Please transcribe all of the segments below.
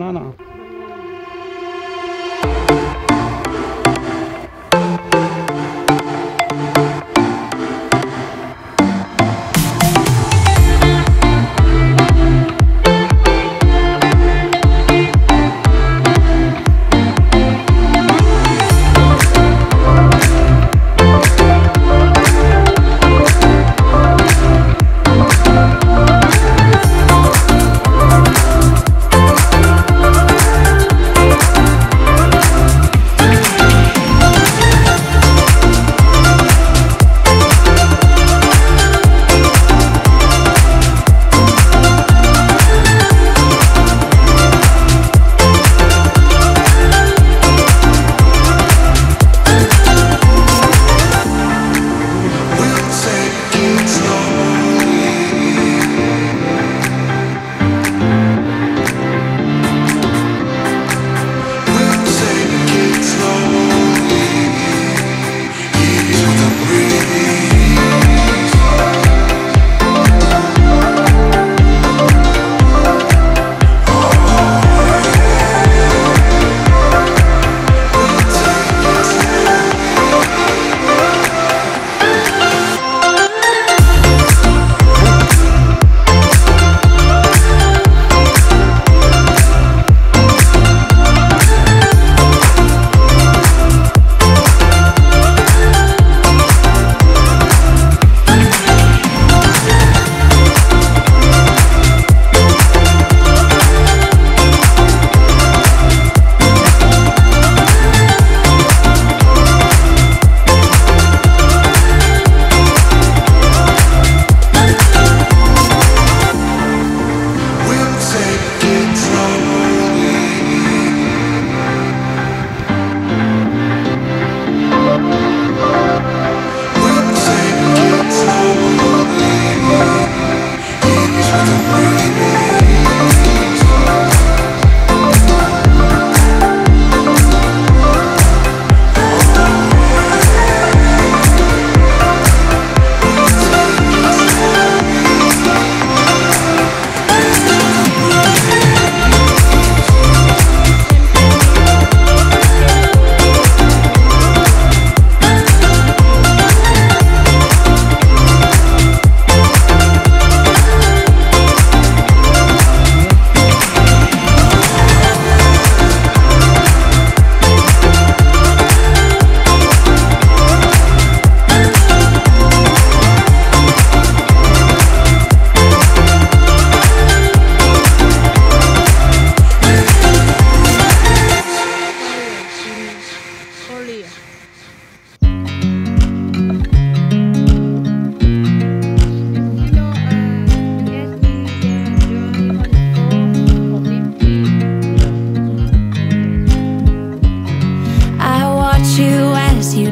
banana.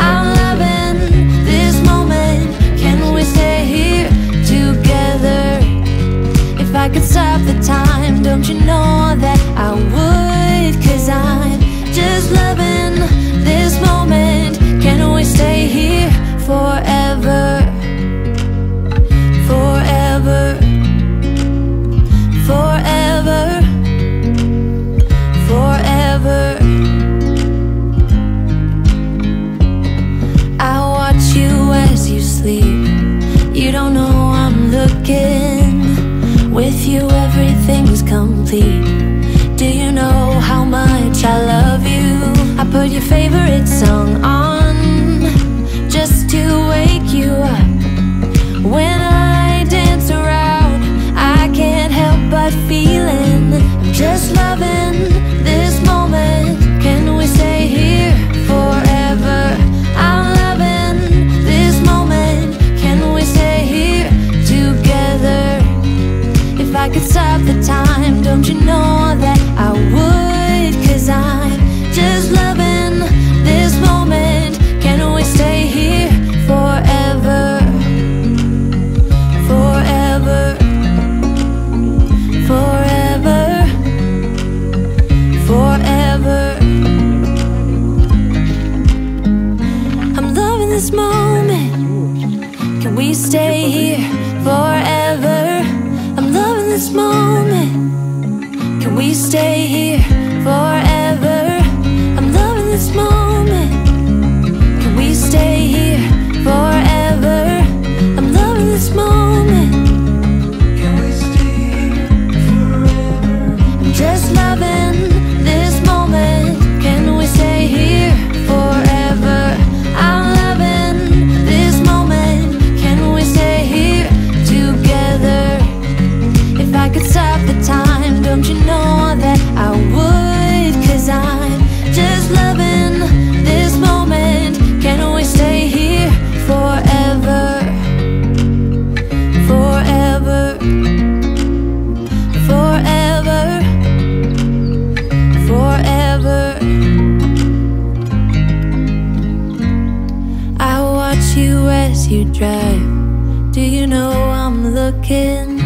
I'm loving this moment, can we stay here together? If I could stop the time, don't you know that I would? 'Cause I'm just loving this moment, can we stay here forever? Forever, forever, forever. You don't know I'm looking. With you everything's complete. Do you know how much I love you? I put your favorite song on just to wake you up. When I dance around, I can't help but feeling, I'm just loving this moment. Can we stay here forever? I'm loving this moment, can we stay here together? If I could stop the time, don't you know that I would? 'Cause I'm just this moment. Can we stay here forever? I'm loving this moment. Can we stay here forever? I'm loving this moment. Can we stay here forever? I'm loving this moment. Can we stay here forever? I'm just loving this moment. Can we stay here forever? I'm loving this moment. Can we stay here together? If I could stop the time, don't you know that I would? 'Cause I'm just loving this moment. Can we stay here forever? Forever. Forever. Forever. I watch you as you drive. Do you know I'm looking?